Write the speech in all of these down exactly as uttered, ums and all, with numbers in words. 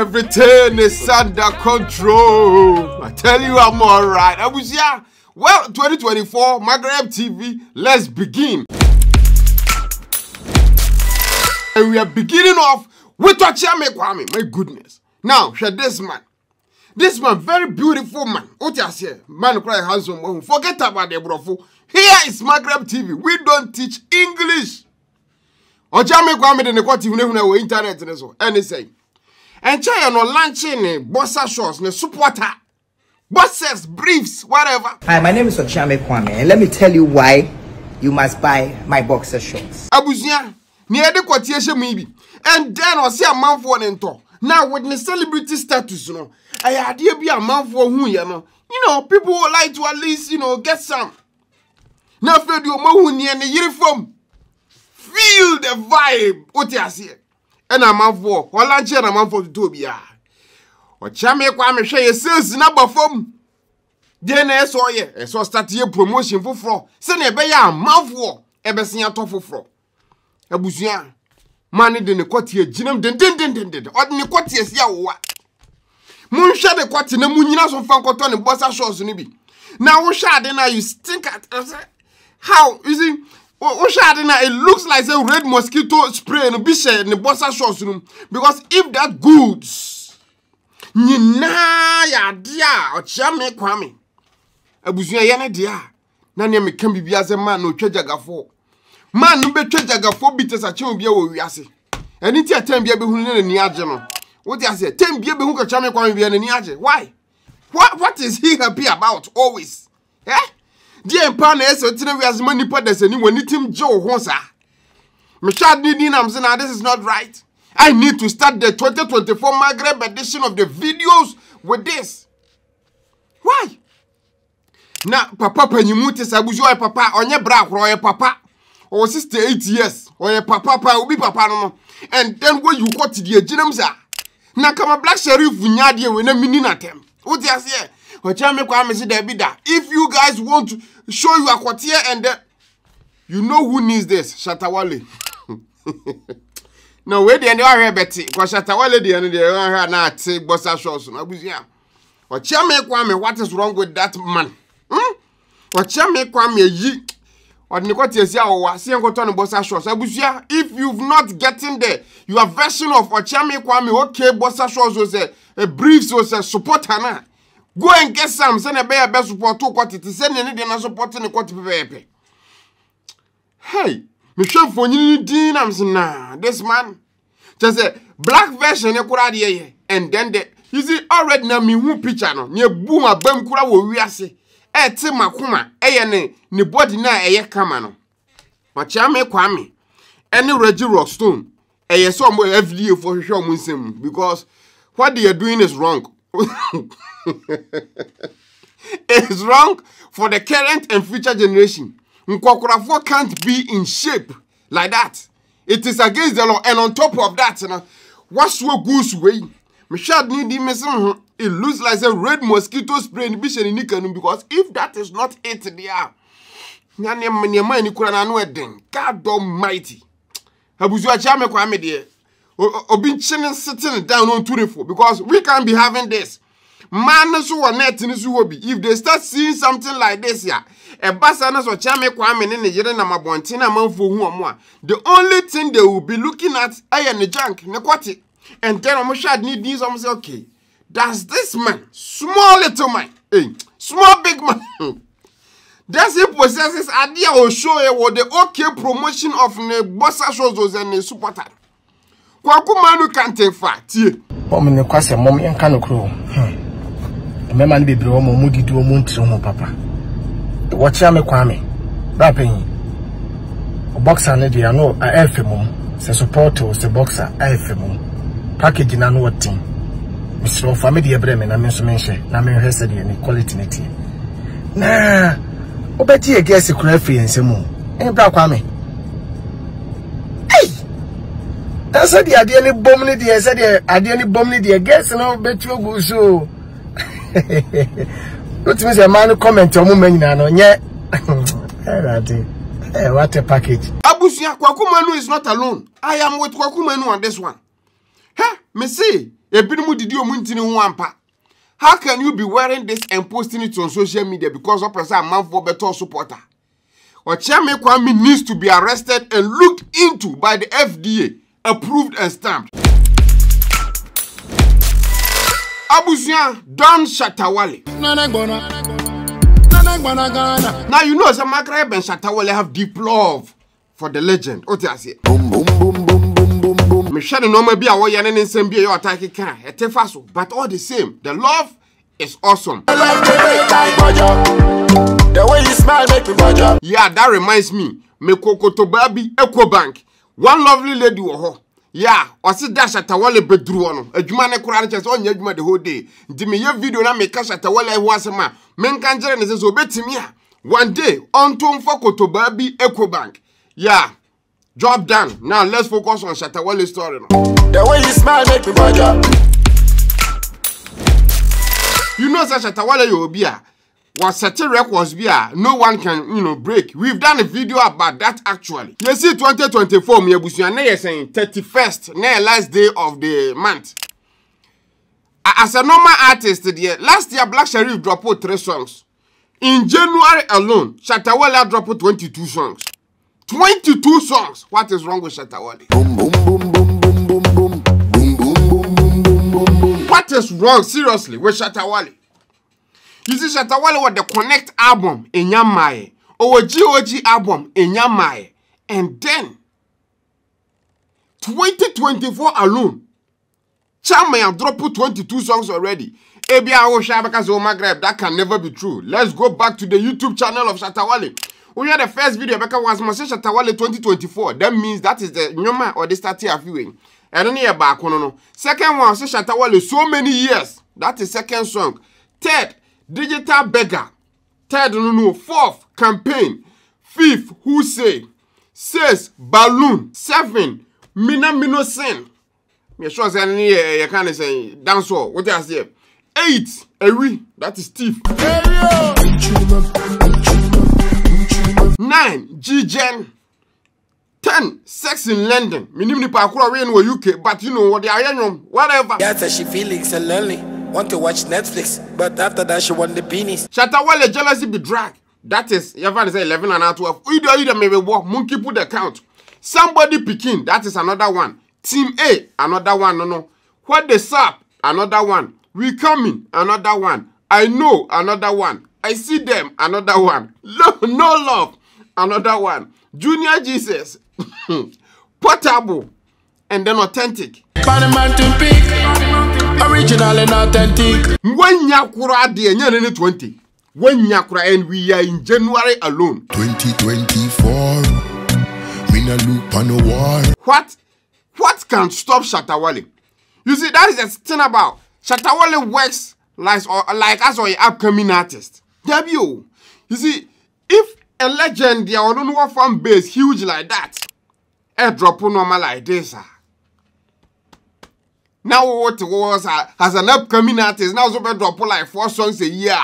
Everything is under control. I tell you, I'm all right. I was here. Well, twenty twenty-four, Maghreb T V, let's begin. And we are beginning off with Okyeame Kwame. My goodness. Now, share this man. This man, very beautiful man. What you say? Man, cry handsome man. Forget about the brofo. Here is Maghreb T V. We don't teach English. Okyeame Kwame de nekoti hunehune wo internet ne so. Any say. Enche ya no launching ne bossa shorts ne supporter. Boxers, briefs, whatever. Hi, my name is Okyeame Kwame and let me tell you why you must buy my boxer shorts. Abuzia, ni ade kwati ehye mu bi. And then o say amanfo ne nto. Now with the celebrity status you know, I had to be a man for who you know. You know, people would like to at least, you know, get some. Now if you do who near the uniform. Feel the vibe. What you see? And I'm a four. Or lunch and I'm a four to do be a. Or Okyeame Kwame share your sales number form. Then I saw ye. I saw start your promotion for fraud. Send a bay a mouth war. Ever seen a top for fraud. A busian. Money than the courtier, Jim, then, then, then, then, then, or the courtiers, ya what? Moonsha the courtier, the mooninas of Fancoton and Bossa Shores, Nibi. Now, Osha, then I stink at how, you see, Osha, then it looks like a red mosquito spray and a bisha in the Bossa Shores room. Because if that goods, Nina, ya dear, or Okyeame Kwame, a busia yana dear, Nanya can be as a man, no treasure for. Man, no better jagger four beaters at Chumbia, we are saying. And it's a ten beer behind the Niajan. What I say, ten beer behind Okyeame Kwame and Niajan. Why? What What is he happy about always? Eh? Dear Panes, or Tina, we as many partners and you will need him, Joe Honsa. Michad Nidin, I'm saying, this is not right. I need to start the twenty twenty-four Maghreb edition of the videos with this. Why? Now, Papa Penimutis, I was your papa on your bra, royal papa. Or sister eight years, or your papa will be papa no. And then when you go to the Jinamza. Now come a black sheriff Vunyadi when a mininatem. What you say? Okyeame Kwame say there be that. If you guys want to show you a quartier and then you know who needs this, Shatta Wale. Now where the end are here Betty, because Shatta Wale the end they are not take Bossa Shorts. Now Okyeame Kwame, what is wrong with that man? Hmm? Okyeame Kwame ye. If you've not gotten there, your version of Okyeame Kwame, okay, Bossa Shorts was a, a briefs was a support hana. Go and get some, send a bear best support to what it is, send any dinner supporting the quarter paper. Hey, Michel Fonini Dinams, nah, this man. Just a black version, and then the, you see, already now me who picture, no, near boom, a bum kura will we say. Eh, Tima Kuma, eh, ne, ne body na eh, Kamano. Okyeame Kwame, any Reggie Rockstone, eh, so more F D A for sure, Munsim, because what they are doing is wrong. It's wrong for the current and future generation. Mkwakurafo can't be in shape like that. It is against the law, and on top of that, you know, what's what goes away? Michelle need him, it looks like a red mosquito spray in the because if that is not it, they are. God Almighty. Sitting down on two because we can't be having this. Man, so are net in this hobby. If they start seeing something like this, yeah, a bassanas or Okyeame Kwame in the Yerena Bontina man for who the only thing they will be looking at is the junk, the and then I'm sure I need these. I'm saying, okay, does this man, small little man, hey, small big man, does he possess this idea or show or the okay promotion of the Bossa Shorts and the super tag? Kwaku Manu can't take fat. Mom in the class, and mommy and can't grow. The man be blown, moody to a moon to papa. The Okyeame Kwame, rapping. A boxer, and I know I have a mom, the supporter, the boxer, I have a mom. Package in an what thing. Mister Family Bremen, I mean, so mention, I mean, hesitate and quality. Nah, Obeti, I guess a crafty and some more. Ain't black army. Hey! That's the idea of bombing the idea of bombing the guess, and I'll bet you go so. What means a man who comments on women and yet? What a package. Abusia Kwaku Manu is not alone. I am with Kwaku Manu on this one. Hey, me see, How can you be wearing this and posting it on social media because of a man for better supporter? Okyeame Kwame needs to be arrested and looked into by the F D A, approved and stamped. Abusian Don Shatta Wale. Now you know the Maghreb and Shatta Wale have deep love for the legend. What do you say? Boom, boom, boom, boom, boom, boom, boom. Michelle no me be a warrior and then be your attack can. But all the same, the love is awesome. The way you smile make me bother. Yeah, that reminds me. Me koko to baby Ecobank. One lovely lady oho. Yeah, or see that Shatta Wale bedroom ono. A juma ne kurani chese onye juma the whole day. Dimi ye video na me ka Shatta Wale wasema. Men kanjere ne zezo betimia. One day on tom for koto baby Ecobank. Yeah, job done. Now let's focus on Shatta Wale's story now. The way you smile make me bother. You know that Shatta Wale you obia. What certain records be are, no one can, you know, break. We've done a video about that actually. You see, twenty twenty-four, me abusiane saying thirty-first, ne last day of the month. As a normal artist, the last year Black Sheriff dropped out three songs. In January alone, Shatta Wale dropped out twenty-two songs. twenty-two songs. What is wrong with Shatta Wale? Boom, boom, boom, boom, boom, boom, boom, boom, boom, boom, boom, boom, boom. What is wrong, seriously, with Shatta Wale? You see, Shatta Wale was the Connect album in Yamaye, or G O G album in Yamaye, and then twenty twenty-four alone, Chamaya dropped twenty-two songs already. That can never be true. Let's go back to the YouTube channel of Shatta Wale. We had the first video because was Shatta Wale twenty twenty-four. That means that is the Nyoma or the start here viewing. And then here back on. Second one, Shatta Wale so many years. That is second song. Third, Digital Beggar. Third, no, no. Fourth, Campaign. Fifth, Who Say. Sixth, Balloon. Seven, Mina Mino Sen. Me sure say you can't say dance all. What I say? Eight, Ewi. That is Steve. Nine, G-Gen. Ten, Sex in London. Me name ni parkour away in the U K, but you know what they are in whatever. Yes, she feeling so lonely. Want to watch Netflix, but after that she won the penis. Shatta Wale jealousy be drag. That is, you have to say eleven and twelve. Either either maybe walk. Monkey put the count. Somebody picking. That is another one. Team A, another one. No no. What the sap? Another one. We coming. Another one. I know. Another one. I see them. Another one. No, no love. Another one. Junior Jesus. Portable, and then authentic. Original and authentic. When Yakura de Nyanene twenty. When Yakura and we are in January alone. twenty twenty-four. Mina Lupano war. What? What can stop Shatta Wale? You see, that is the thing about Shatta Wale works like, or, like as an upcoming artist. W. You see, if a legend, the Oronwa fan base huge like that, airdrop normal like this. Now what was uh, as an upcoming artist, now so drop like four songs a year.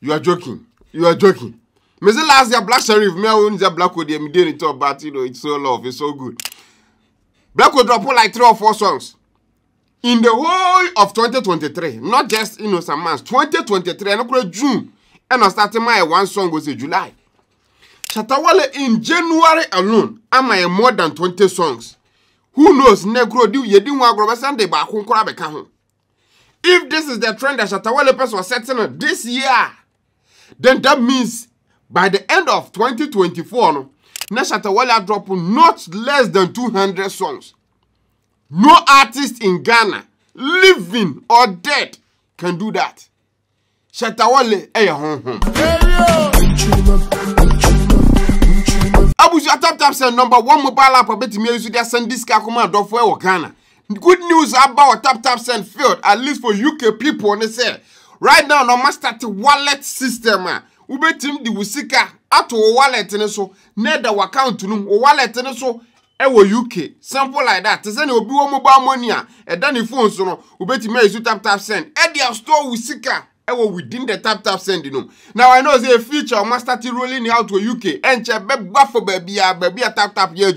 You are joking. You are joking. Me say last year Black Sheriff, me own the Black Ode, me dey talk about, you know, it's so love, it's so good. Black Ode drop like three or four songs in the whole of twenty twenty-three. Not just, you know, some months. twenty twenty-three, and no June, and I started my one song was in July. Shatta Wale in January alone, am I more than twenty songs. Who knows, negro, do you didn't want to Sunday back home? If this is the trend that Shatta Wale was setting on this year, then that means by the end of twenty twenty-four, now Shatta Wale dropped not less than two hundred songs. No artist in Ghana, living or dead, can do that. Shatta Wale, eh, home, home. Abuja Tap Tap Send number one mobile app. I bet you use that send this car command off for Ghana. Good news about Tap Tap Send field, at least for U K people. They say right now, no master the wallet system. We bet him the Wusika at our wallet and so net our account to no wallet and so. Ewo U K simple like that. They say you be one mobile money and then the phone so no. We bet him use Tap Tap Send. At their store Wusika. Within the Tap Tap Send, you know. Now I know the feature master rolling out to U K and check back for baby, baby, tap tap, yeah,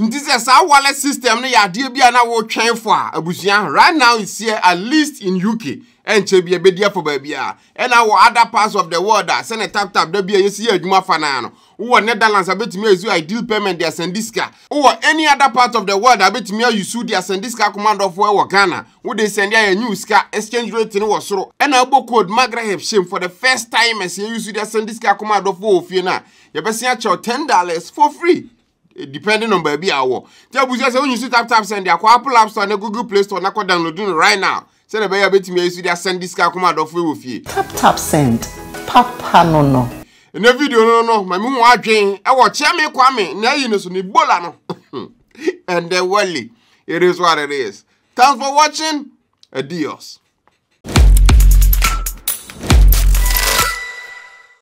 This is our wallet system. They are dear. Be an hour train for Abusian. Right now, it's here at least in U K. And chebi a bedia for baby. And our other parts of the world that send a tap tap. There be a year. You must find or Netherlands. I bet me is your ideal payment. They are send this car. Or any other part of the world. I bet me you sue. They are send this car. Command of where Ghana. Would they send a new car exchange rate in was so? And I book called Maghreb shame for the first time. And see you sue. They send this car. Command of where Fiona. You best your ten dollars for free. Depending on baby hour. Tell you say when you see Tap Tap Send, their Apple App Store and Google Play Store, now downloading right now. Say the baby bit me see their send this car come out of with you. Tap Tap Send, Papa no no. In the video no no, my mum was saying, I was Okyeame Kwame, now you know so ni bola no. And the Wally, it is what it is. Thanks for watching. Adios.